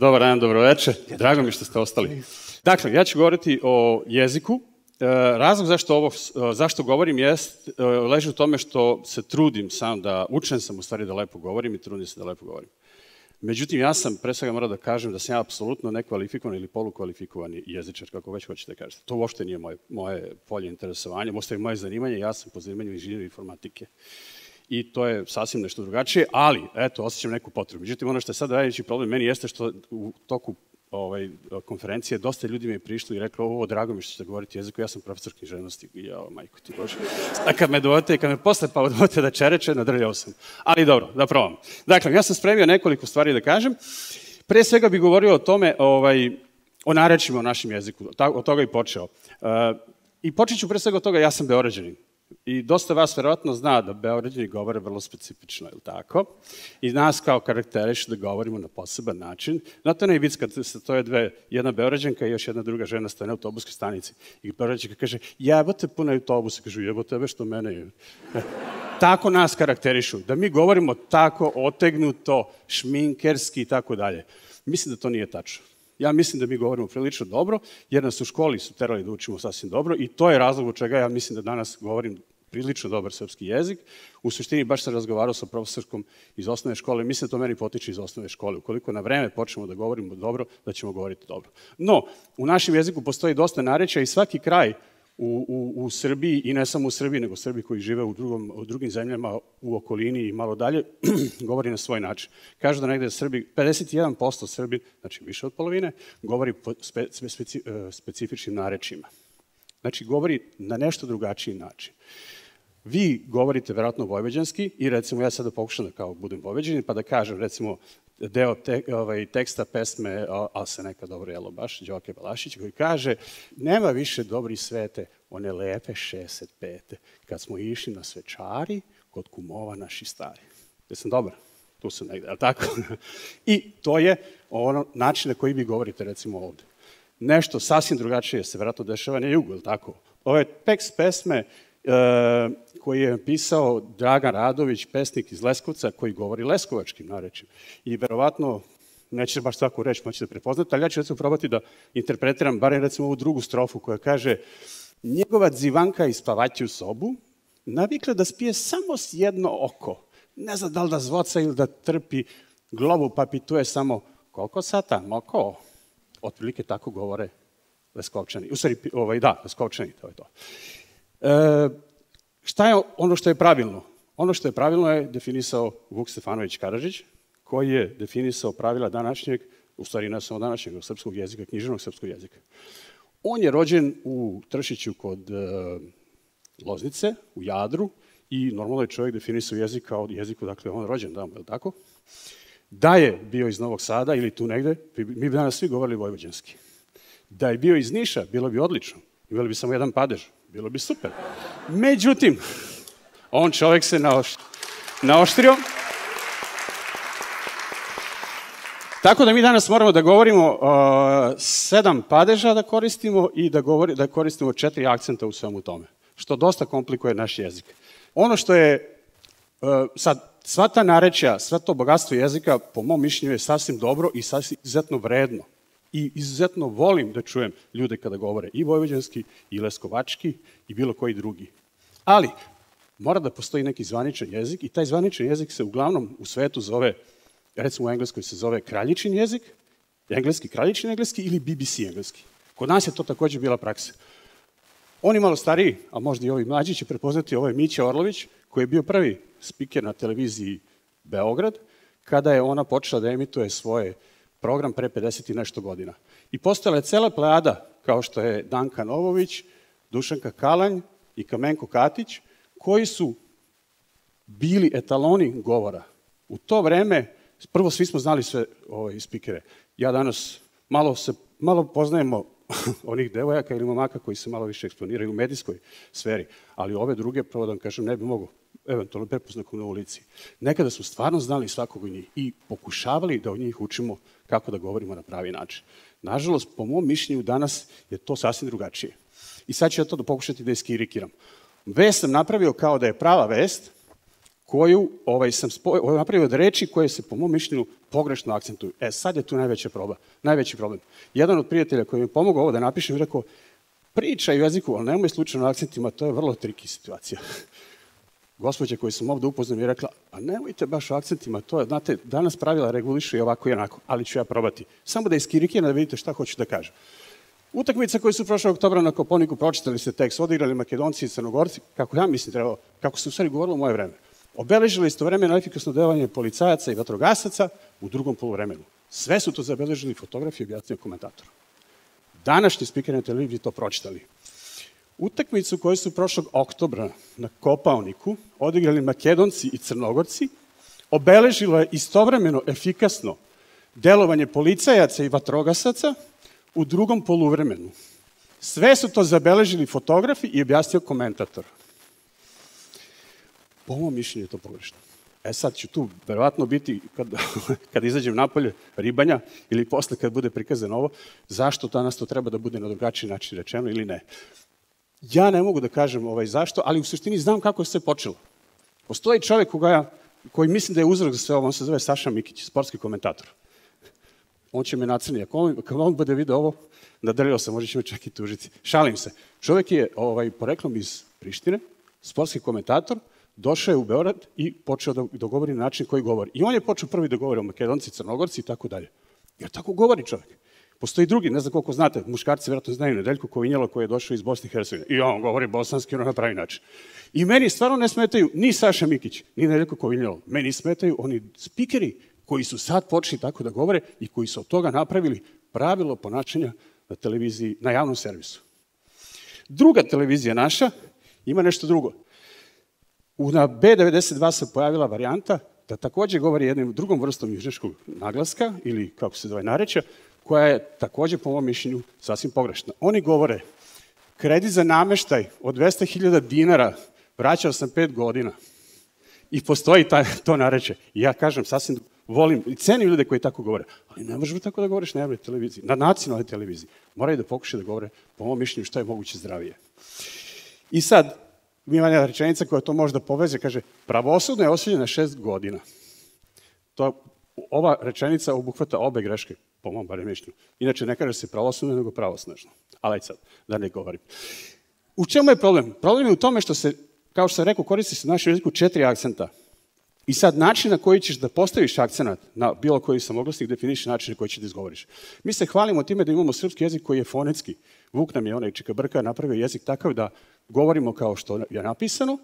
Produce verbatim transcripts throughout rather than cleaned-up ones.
Dobar dan, dobro večer. Drago mi što ste ostali. Dakle, ja ću govoriti o jeziku. Razlog zašto govorim leži u tome što se trudim sam da učen sam u stvari da lepo govorim i trudim se da lepo govorim. Međutim, ja sam, pre svega moram da kažem da sam ja apsolutno nekvalifikovan ili polukvalifikovani jezičar, kako već hoćete kažete. To uopšte nije moje polje interesovanja, ostaje moje zanimanje, ja sam po zanimanju inženjer informatike. I to je sasvim nešto drugačije, ali, eto, osjećam neku potrebu. Međutim, ono što je sad najveći problem meni jeste što u toku konferencije dosta ljudi mi je prišlo i reklo, ovo, drago mi što ćete govoriti jeziku, ja sam profesor književnosti, jao, majko ti Bože. A kad me dovodite i kad me posle pa dovodite da čereče, nadrljao sam. Ali dobro, da probam. Dakle, ja sam spremio nekoliko stvari da kažem. Pre svega bih govorio o tome, o narečima u našem jeziku, od toga i počeo. I počet ću pre svega od toga, ja sam Beograđanin. I dosta vas verovatno zna da Beograđani govore vrlo specifično, je li tako? I nas kao karakterišu da govorimo na poseban način. Znate onaj vic kad se to je dve, jedna Beograđanka i još jedna druga žena stane u autobuskoj stanici. I Beograđanka kaže, jebote puno je autobusa. Kažu, jebote već to mene je. Tako nas karakterišu. Da mi govorimo tako otegnuto, šminkerski i tako dalje. Mislim da to nije tačno. Ja mislim da mi govorimo prilično dobro, jer nas u školi su terali da učimo sasvim dobro i to je razlog u čega ja mislim da danas govorim prilično dobar srpski jezik. U suštini baš sam razgovarao sa profesorkom iz osnovne škole, mislim da to meni potiče iz osnovne škole. Ukoliko na vreme počnemo da govorimo dobro, da ćemo govoriti dobro. No, u našem jeziku postoji dosta narečja i svaki kraj u Srbiji, i ne samo u Srbiji, nego Srbi koji žive u drugim zemljama, u okolini i malo dalje, govori na svoj način. Kažu da negde Srbi, pedeset jedan posto Srbi, znači više od polovine, govori specifičnim narečjima. Znači, govori na nešto drugačiji način. Vi govorite verovatno vojvođanski i recimo ja sada pokušam da kao budem vojvođanin pa da kažem recimo deo teksta pesme, ali se neka dobro jelo baš, Đoke Balašić koji kaže nema više dobri svete, one lepe šezdeset pete kad smo išli na svečari kod kumova naši stari. Jesam dobar? Tu sam negde, ali tako? I to je način na koji vi govorite recimo ovde. Nešto sasvim drugačije se verovatno dešava na jugu, ili tako? Ovo je tekst pesme koji je pisao Dragan Radović, pesnik iz Leskovca, koji govori leskovačkim narečjem. I verovatno, nećete baš svaku reč moći da prepoznate, ali ja ću recimo probati da interpretiram, barem recimo ovu drugu strofu koja kaže njegova dzivanka ispavaći u sobu navikla da spije samo s jedno oko. Ne zna da li da zvoca ili da trpi globu, pa pituje samo koliko sata, moko. Otprilike tako govore Leskovčani. U stvari, da, Leskovčani, to je to. Šta je ono što je pravilno? Ono što je pravilno je definisao Vuk Stefanović Karadžić, koji je definisao pravila današnjeg, u stvari ne samo današnjeg, srpskog jezika, književnog srpskog jezika. On je rođen u Tršiću kod Loznice, u Jadru, i normalno je čovjek definisao jezik kao jeziku, dakle on je rođen, da, je li tako? Da je bio iz Novog Sada ili tu negde, mi bi danas svi govorili vojvođanski. Da je bio iz Niša, bilo bi odlično, imali bi samo jedan padež. Bilo bi super. Međutim, on čovek se naoštrio. Tako da mi danas moramo da govorimo sedam padeža da koristimo i da koristimo četiri akcenta u svemu tome. Što dosta komplikuje naš jezik. Ono što je, sad, sva ta narečja, sve to bogatstvo jezika, po mom mišljenju je sasvim dobro i sasvim izuzetno vredno. I izuzetno volim da čujem ljude kada govore i vojvođanski, i leskovački, i bilo koji drugi. Ali, mora da postoji neki zvaničan jezik i taj zvaničan jezik se uglavnom u svetu zove, recimo u engleskoj se zove kraljičin jezik, engleski kraljičin engleski ili B B C engleski. Kod nas je to takođe bila praksa. Oni malo stariji, a možda i ovi mlađi će prepoznati, ovo je Mića Orlović, koji je bio prvi spiker na televiziji Beograd, kada je ona počela da emituje svoje program pre pedeset i nešto godina. I postojala je cela plejada, kao što je Danka Novović, Dušanka Kalanj i Kamenko Katić, koji su bili etaloni govora. U to vreme, prvo svi smo znali sve spikere. Ja danas malo poznajemo onih devojaka ili momaka koji se malo više eksponiraju u medijskoj sferi, ali ove druge, prvo da vam kažem, ne bi mogo eventualno prepoznakom na ulici. Nekada smo stvarno znali svakog od njih i pokušavali da od njih učimo kako da govorimo na pravi način. Nažalost, po mom mišljenju, danas je to sasvim drugačije. I sad ću ja to da pokušati da iskirikiram. Vest sam napravio kao da je prava vest, koju sam napravio od reči koje se, po mom mišljenju, pogrešno akcentuju. E, sad je tu najveći problem. Jedan od prijatelja koji mi je pomogao ovo da napišem, rekao, pričaj jeziku, ali nemoj slučajno akcentima, to je vrlo triki situacija. Gospođa koju sam ovde upoznao mi je rekla, pa nemojte baš o akcentima, to je, znate, danas pravila regulišu i ovako i onako, ali ću ja probati. Samo da iskirikina da vidite šta hoću da kažem. Utakmica koju su prošle oktobra na Koponiku pročitali ste tekst, odigrali Makedonci i Crnogorci, kako ja mislim trebalo, kako se u stvari govorilo u moje vreme. Obeležili istovremeno efikasno delovanje policajaca i vatrogasaca u drugom poluvremenu. Sve su to zabeležili fotografije i objasnio komentator. Današnji speaker na televiziji to pročitali. Utakmicu koju su prošlog oktobra na Kopaoniku odigrali Makedonci i Crnogorci, obeležilo je istovremeno efikasno delovanje policajaca i vatrogasaca u drugom poluvremenu. Sve su to zabeležili fotografi i objasnio komentator. Po mojom mišljenju je to pogrešno. E sad ću tu verovatno biti, kad izađem napolje, ribanja, ili posle kad bude prikazano ovo, zašto danas to treba da bude na drugačiji način rečeno ili ne. Ja ne mogu da kažem zašto, ali u suštini znam kako je sve počelo. Postoji čovek koji mislim da je uzrok za sve ovo, on se zove Saša Mikić, sportski komentator. On će me nacrniti, ako on bude video ovo, nadrljao sam, možda će me čak i tužiti. Šalim se. Čovek je poreklom iz Prištine, sportski komentator, došao je u Beograd i počeo da govori na način koji govori. I on je počeo prvi da govori o Makedonci, Crnogorci i tako dalje. Jer tako govori čovek. Postoji drugi, ne znam koliko znate, muškarci vjerojatno znaju, Nedeljko Kovinjalo koji je došao iz Bosne i Hercegovine. I on govori bosanski, ono na pravi način. I meni stvarno ne smetaju ni Saša Mikić, ni Nedeljko Kovinjalo. Meni smetaju oni spikeri koji su sad počeli tako da govore i koji su od toga napravili pravilo ponašanja na televiziji, na javnom servisu. Druga televizija naša ima nešto drugo. Na B devedeset dva se pojavila varijanta da takođe govori jednom drugom vrstom južnjačkog naglaska ili kako se zove narečja, koja je takođe po mom mišljenju sasvim pogrešna. Oni govore, kredit za nameštaj od dvesta hiljada dinara vraćao sam pet godina i postoji to narečje. I ja kažem, sasvim volim i cenim ljude koji tako govore, ali ne možemo tako da govoriš na javnoj televiziji, na nacionalnoj televiziji. Moraju da pokušaju da govore po mom mišljenju što je moguće zdravije. I sad, ima jedna rečenica koja to možda poveze, kaže, pravosudno je osuđen na šest godina. Ova rečenica obuhvata obe greške, po mom barem mišljenju. Inače, ne kaže se pravosudno, nego pravosnažno. Ali ajde sad, da ne govorim. U čemu je problem? Problem je u tome što se, kao što sam rekao, koristi se u našem jeziku četiri akcenta. I sad način na koji ćeš da postaviš akcenat na bilo koji samoglasnik definiši način na koji ćeš da izgovoriš. Mi se hvalimo time da imamo srpski jezik koji je fonetski. Vuk nam je onaj čikabrka napravio jezik takav da govorimo kao što je napisano,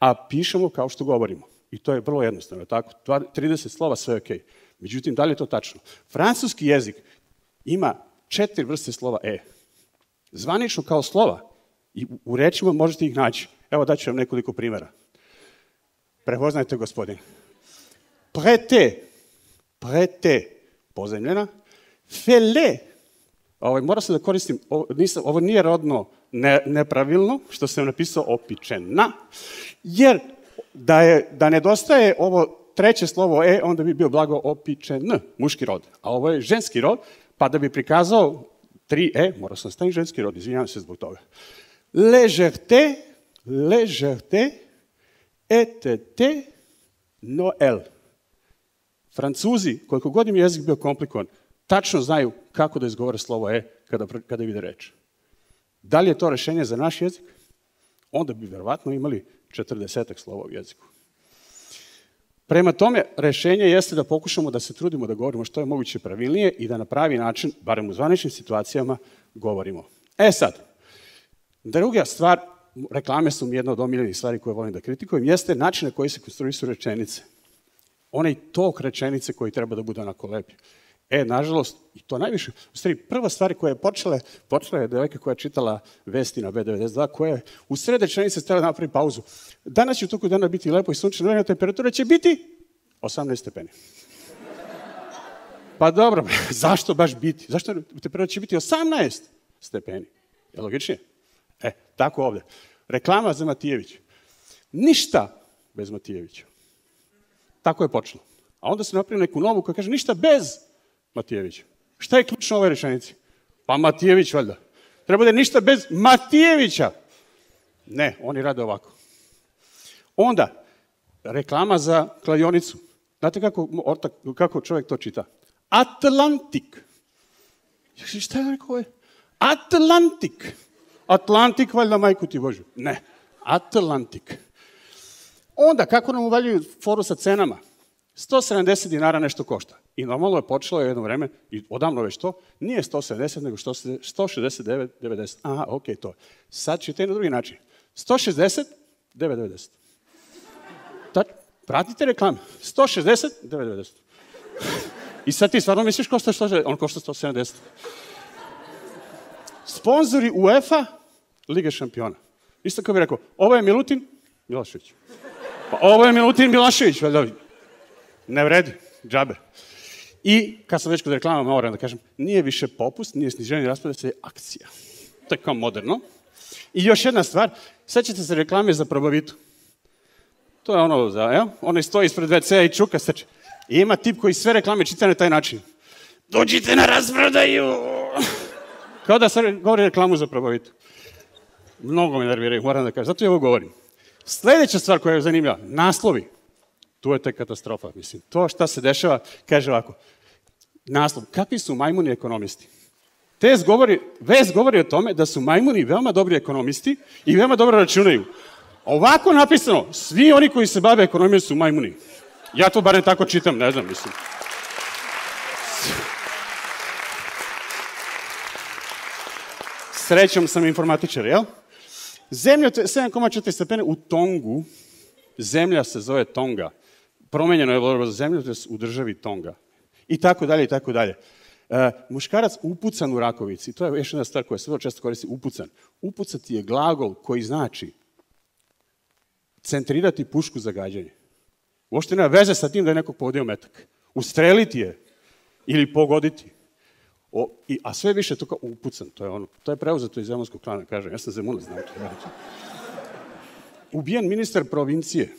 a pišemo kao što govorimo. I to je vrlo jednostavno, tako? trideset slova, sve je okej. Međutim, da li je to tačno? Francuski jezik ima četiri vrste slova e. Zvanično kao slova. I u rečima možete ih naći. Evo daću vam nekoliko primjera. Prepoznajte, gospodine. Prete, prete, pozemljena. Fele, moram se da koristim, ovo nije rodno nepravilno, što sam napisao opičena, jer da nedostaje ovo treće slovo e, onda bi bio blago opičen, muški rod, a ovo je ženski rod, pa da bi prikazao tri e, moram se da stavim ženski rod, izvinjam se zbog toga. Ležerte, ležerte, E T T, Noel. Francuzi, koliko god im je jezik bio komplikovan, tačno znaju kako da izgovore slovo E kada vide reč. Da li je to rešenje za naš jezik? Onda bi verovatno imali četrdesetak slova u jeziku. Prema tome, rešenje jeste da pokušamo da se trudimo da govorimo što je moguće pravilnije i da na pravi način, barem u zvaničnim situacijama, govorimo. E sad, druga stvar, reklame su mi jedna od omiljenih stvari koje volim da kritikujem, jeste način na koji se konstruišu rečenice. Onaj tok rečenice koji treba da bude onako lepi. E, nažalost, i to najviše, u stvari, prva stvar koja je počela, počela je devojka koja je čitala vesti na B devedeset dva, koja je u sred rečenice htela da napravi pauzu. Danas će u toku dana biti lepo i sunčano vreme, temperatura će biti osamnaest stepeni. Pa dobro, zašto baš biti? Zašto temperatura će biti osamnaest stepeni? Je logičnije? E, tako ovde. Reklama za Matijević. Ništa bez Matijevića. Tako je počelo. A onda se napravio neku novu koja kaže ništa bez Matijevića. Šta je ključno u ovoj rečenici? Pa Matijević, valjda. Treba da je ništa bez Matijevića. Ne, oni rade ovako. Onda, reklama za kladionicu. Znate kako čovjek to čita? Atlantik. Šta je rekao? Atlantik. Atlantik, valjda majku ti Božu. Ne, Atlantik. Onda, kako nam uvaljuju foru sa cenama? sto sedamdeset dinara nešto košta. I normalno je počelo jedno vreme, i odavno već to, nije sto sedamdeset, nego sto šezdeset devet devedeset. Aha, okej, to je. Sad ćete i na drugi način. sto šezdeset devet devedeset. Pratite reklame. sto šezdeset devet devedeset. I sad ti stvarno misliš košta sto šezdeset, on košta sto sedamdeset. Sponzori UEFA Liga Šampiona. Isto kao bih rekao, ovo je Milutin Milašević. Pa ovo je Milutin Milašević, valjda. Ne vredi, džabe. I, kad sam već kod reklama, moram da kažem, nije više popust, nije sniženje raspodele, sve je akcija. To je kao moderno. I još jedna stvar, sećate se reklame za probavitu. To je ono, evo, onaj stoji ispred ve cea i čuka strče. I ima tip koji sve reklame čita na taj način. Dođite na rasprodaju! Kao da sad govori reklamu za probavitu. Mnogo me nerviraju, moram da kažem, zato ja ovo govorim. Sledeća stvar koja je zanimljiva, naslovi. Tu je te katastrofa, mislim. To šta se dešava, kaže ovako. Naslov, kakvi su majmuni ekonomisti? Vez govori o tome da su majmuni veoma dobri ekonomisti i veoma dobro računaju. Ovako napisano, svi oni koji se bave ekonomijom su majmuni. Ja to barem tako čitam, ne znam, mislim. Srećom sam informatičar, jel? Zemlja sedam zarez četiri stepena u Tongu, zemlja se zove Tonga. Promenjeno je borba za zemlju, to je u državi Tonga. I tako dalje, i tako dalje. Muškarac upucan u Rakovici, to je još jedna stvar koja se vrlo često koristi, upucan. Upucati je glagol koji znači centrirati pušku za gađanje. Uopšte nema veze sa tim da je nekog pogodio metak. Ustreliti je ili pogoditi. A sve više to kao upucan, to je ono. To je preuzeto iz zemunskog klana, kažem. Ja sam Zemuna, znam to. Ubijen ministar provincije.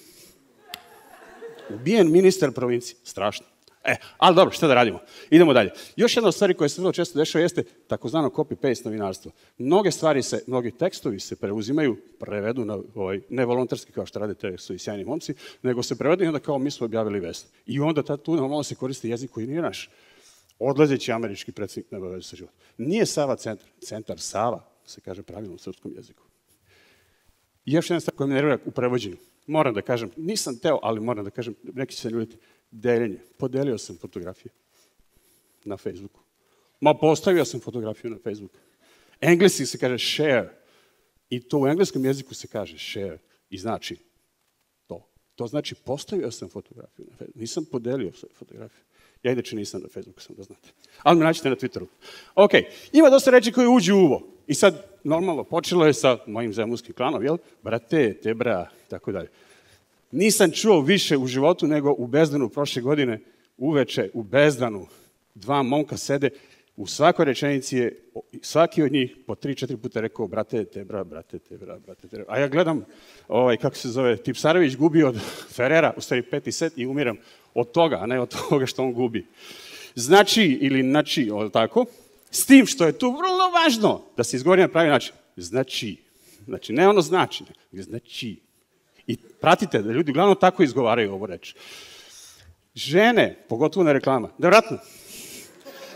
Ubijen ministar provincije. Strašno. E, ali dobro, šta da radimo? Idemo dalje. Još jedna od stvari koja se vrlo često dešava jeste takozvano copy-paste novinarstvo. Mnoge stvari se, mnogi tekstovi se preuzimaju, prevedu na, ne volontarski kao što rade te su i sjajni momci, nego se prevedu i onda kao mi smo objavili vest. I onda tu normalno se koristi jezik koji nije naš. Odlazeći američki predsjednik nema veze sa životom. Nije Sava centar. Centar Sava se kaže pravilno u srpskom jeziku. I još jedna stvar koja me nervira u prevođenju. Moram da kažem, nisam teo, ali moram da kažem, neki će se ljutiti, deljenje. Podelio sam fotografije na Facebooku. Ma postavio sam fotografiju na Facebooku. Engleski se kaže share. I to u engleskom jeziku se kaže share. I znači to. To znači postavio sam fotografiju na Facebooku. Nisam podelio svoju fotografiju. Ja inače nisam na Facebooku, sam da znate. Ali me naćete na Twitteru. Ok, ima dosta reči koje uđu u uvo. I sad, normalno, počelo je sa mojim zemunskim klanom, jel? Brate, te bra, i tako dalje. Nisam čuo više u životu nego u Bezdanu prošle godine, uveče u Bezdanu. Dva momka sede, u svakoj rečenici je, svaki od njih po tri, četiri puta rekao, brate, te bra, brate, te bra, brate, te bra. A ja gledam, kako se zove, Tipsarević gubi od Ferrera, u stvari peti set i umiram od toga, a ne od toga što on gubi. Znači ili nači, tako. S tim što je tu vrlo važno da se izgovori na pravi način. Znači. Znači, ne ono znači. Znači. I pratite da ljudi uglavnom tako izgovaraju ovo reč. Žene, pogotovo na reklama, nevratno.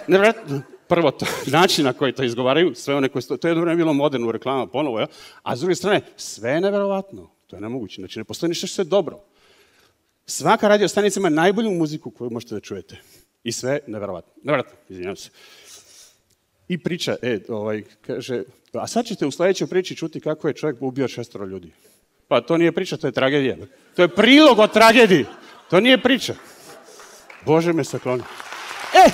Nevratno. Prvo, način na koji to izgovaraju, sve one koje stoje, to je dobro ne bilo moderno u reklama, ponovo, ja? A s druge strane, sve je nevjerovatno. To je nemoguće. Znači, ne postoji ništa što je dobro. Svaka radio stanica ima najbolju muziku koju možete da čujete. I sve je nevjerovatno. Nevjerovatno, izvinjam se. I priča, e, ovaj, kaže, a sad ćete u sledećoj priči čuti kako je čovjek ubio šestoro ljudi. Pa to nije priča, to je tragedija. To je prilog o tragediji. To nije priča. Bože me sakloni. E!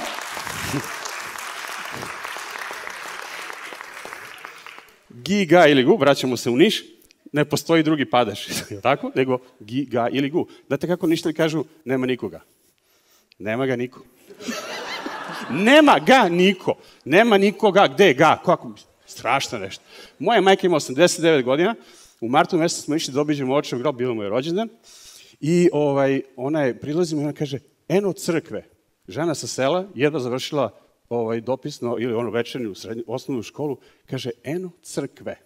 Giga ili gu, vraćamo se u Niš, ne postoji drugi padaš, tako? Nego giga ili gu. Znate kako ništa li kažu, nema nikoga. Nema ga niko. Nema ga niko. Nema nikoga. Gde ga? Kako? Strašno nešto. Moja majka ima osamdeset devet godina. U martu mjesecu smo išli da obiđemo očev grob, bilo mu je rođendan. I ona je prilazila i ona kaže, eno crkve. Žena sa sela, jedva završila dopisno ili ono večernju osnovnu školu, kaže, eno crkve.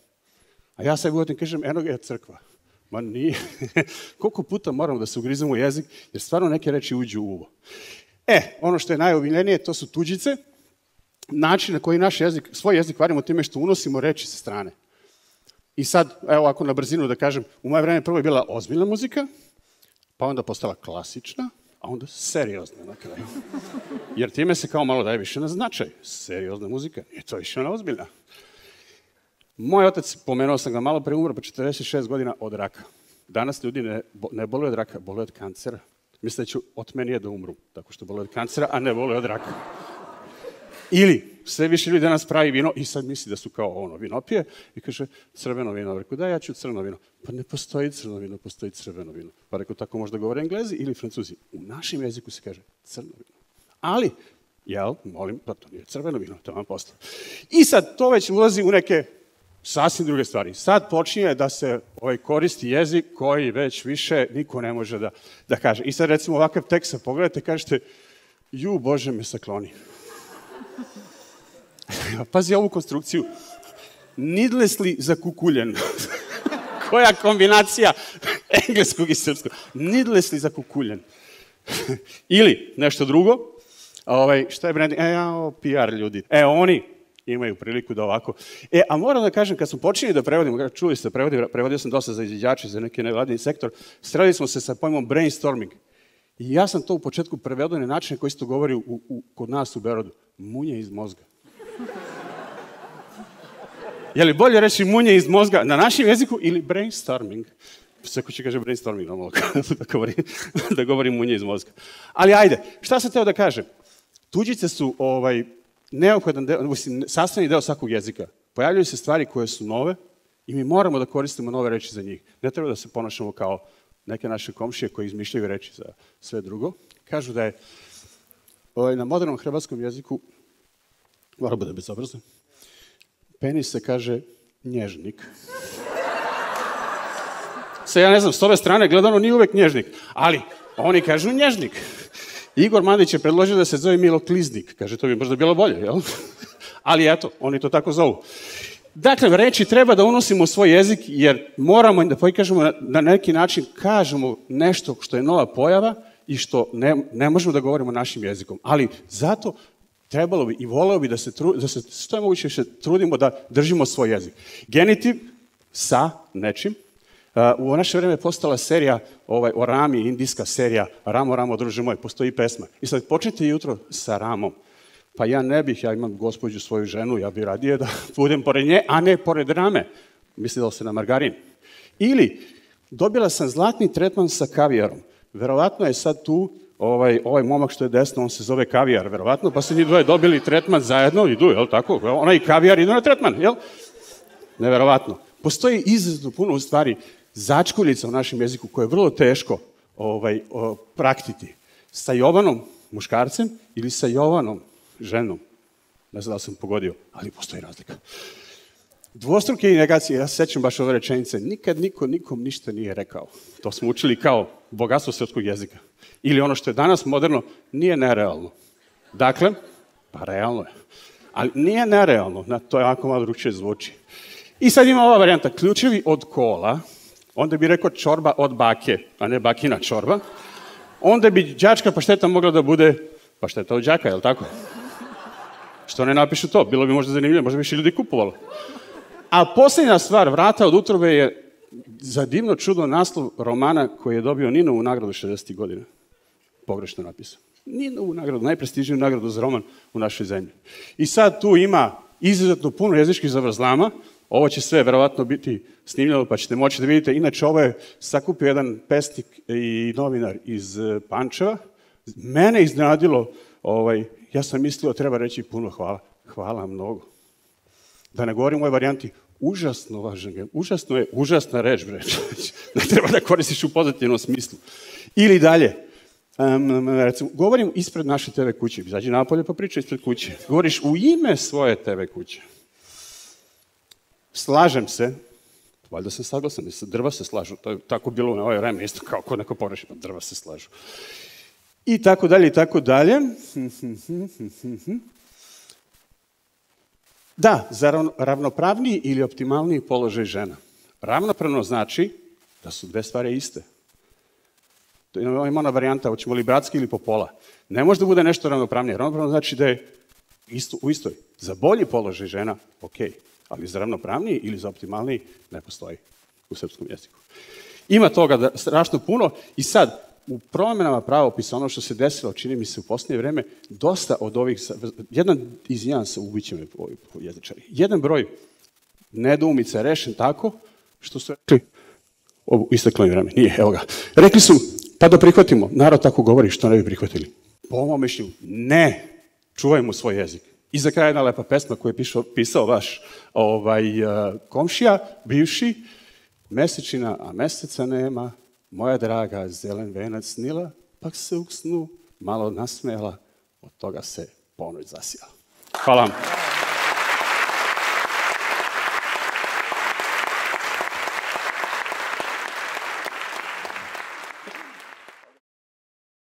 A ja sad govorim, kažem, eno je crkva. Ma nije. Koliko puta moramo da se ugrizamo u jezik, jer stvarno neke reči uđu u uvo. E, ono što je najomiljenije, to su tuđice. Način na koji naš jezik, svoj jezik kvarimo time što unosimo reči sa strane. I sad, evo ovako na brzinu da kažem, u moje vreme prvo je bila ozbiljna muzika, pa onda postala klasična, a onda seriozna na kraju. Jer time se kao malo daje više na značaj. Seriozna muzika, nije to više ona ozbiljna. Moj otac, pomenuo sam ga malo pre, umro po četrdeset šest godina od raka. Danas ljudi ne boluju od raka, boluju od kancera. Mislim da ću od meni je da umru, tako što boluju od kancera, a ne boluju od raka. Ili, sve više ljudi danas pravi vino i sad misli da su kao ono vinopije i kaže crveno vino. Rekao, da, ja ću crveno vino. Pa ne postoji crveno vino, postoji crveno vino. Pa rekao, tako možda govore Englezi ili Francuzi. U našem jeziku se kaže crno vino. Ali, jel, molim, pa to nije crveno vino, to vam postao. I sad to već ulazi u neke sasvim druge stvari. Sad počinje da se koristi jezik koji već više niko ne može da kaže. I sad recimo ovakav tekst, pogledajte, kažete, ju, Bože me sakloni. Pazi ovu konstrukciju. Needlessly zakukuljen. Koja kombinacija engleskog i srpskog. Needlessly zakukuljen. Ili nešto drugo. Šta je branding? E, jao, P R ljudi. E, oni imaju priliku da ovako. E, a moram da kažem, kad smo počinili da prevodimo, čuli ste, prevodio sam dosta za izviđače, za neki nevladni sektor, sreli smo se sa pojmom brainstorming. I ja sam to u početku prevedo na način koji se to govori kod nas u Beogradu. Munje iz mozga. Je li bolje reći munje iz mozga na našem jeziku ili brainstorming? Sveko će kaže brainstorming, da govori munje iz mozga. Ali ajde, šta sam teo da kažem? Tuđice su sastavni deo svakog jezika. Pojavljaju se stvari koje su nove i mi moramo da koristimo nove reči za njih. Ne treba da se ponašamo kao neke naše komšije koje izmišljaju reči za sve drugo. Kažu da je na modernom hrvatskom jeziku, moram da je bezobrazno, penis se kaže nježnik. Sad ja ne znam, s ove strane gledano nije uvek nježnik, ali oni kažu nježnik. Igor Mandić je predložio da se zove Milo Kliznik. Kaže, to bi možda bilo bolje, jel? Ali eto, oni to tako zovu. Dakle, reči treba da unosimo u svoj jezik, jer moramo da pokažemo na neki način, kažemo nešto što je nova pojava i što ne možemo da govorimo našim jezikom. Ali zato trebalo bi i voleo bi da se što je moguće više trudimo da držimo svoj jezik. Genitiv sa nečim. U naše vreme je postala serija o Rami, indijska serija Ramo, Ramo, druže moj, postoji pesma. I sad počnite jutro sa Ramom. Pa ja ne bih, ja imam gospođu svoju ženu, ja bih radije da budem pored nje, a ne pored Rame. Mislila se na margarin. Ili, dobila sam zlatni tretman sa kavijarom. Verovatno je sad tu ovaj momak što je desno, on se zove kavijar, verovatno, pa su njih dvoje dobili tretman zajedno, idu, jel tako? Ona i kavijar idu na tretman, jel? Neverovatno. Postoji izrazno puno u stvari začkuljica u našem jeziku koje je vrlo teško praktiti. Sa Jovanom, muškarcem, ili sa Jovanom, ženom. Ne znam da sam pogodio, ali postoji razlika. Dvostruke i negacije, ja se sećam baš ove rečenice, nikad niko nikom ništa nije rekao. To smo učili kao bogatstvo srpskog jezika. Ili ono što je danas moderno, nije nerealno. Dakle, pa realno je. Ali nije nerealno, to je jako malo drugačije zvuči. I sad ima ova varijanta, ključevi od kola, onda bi rekao čorba od bake, a ne bakina čorba. Onda bi đačka pašteta mogla da bude pašteta od đaka, je li tako? Što ne napišu to, bilo bi možda zanimljivo, možda bi više ljudi kupovalo. A posljednja stvar, Vrata od utrobe, je za divno čudo naslov romana koji je dobio Ninovu nagradu šezdesetih godina. Pogrešno napisan. Ninovu nagradu, najprestižniju nagradu za roman u našoj zemlji. I sad tu ima izuzetno puno jezičkih zavrzlama. Ovo će sve verovatno biti snimljeno, pa ćete moći da vidite. Inače, ovo je sakupio jedan pesnik i novinar iz Pančeva. Mene iznenadilo, ja sam mislio, treba reći puno hvala. Hvala mnogo. Da ne govorim o ovoj varijanti, užasno važan, užasno je, užasna reč, reč, da treba da koristiš u pozitivnom smislu. Ili dalje, recimo, govorim ispred naše te ve kuće, izađi napolje pa pričaj ispred kuće, govoriš u ime svoje te ve kuće. Slažem se, valjda sam saglasan, drva se slažu, to je tako bilo u ovoj vreme, isto kao kod neko pogreši, pa drva se slažu. I tako dalje, i tako dalje. Da, za ravnopravniji ili optimalniji položaj žena. Ravnopravno znači da su dve stvari iste. Ima ona varijanta, hoćemo li bratski ili po pola. Ne može da bude nešto ravnopravnije. Ravnopravno znači da je u istoj. Za bolji položaj žena, ok, ali za ravnopravniji ili za optimalniji ne postoji u srpskom jeziku. Ima toga strašno puno i sad, u promenama pravopisa, ono što se desilo, čini mi se u posljednje vreme, dosta od ovih, jedan iz nijansa ubiće me jezičari, jedan broj nedoumica je rešen tako što su rekli, isteklo je vreme, nije, evo ga, rekli su, pa da prihvatimo, narod tako govori, što ne bi prihvatili. Po ovom mišlju, ne, čuvajmo svoj jezik. I za kraj jedna lepa pesma koju je pisao vaš komšija, bivši, mesečina, a meseca nema, moja draga, zelen venac snila, pak se u snu malo nasmela, od toga se ponoć zasijala. Hvala vam.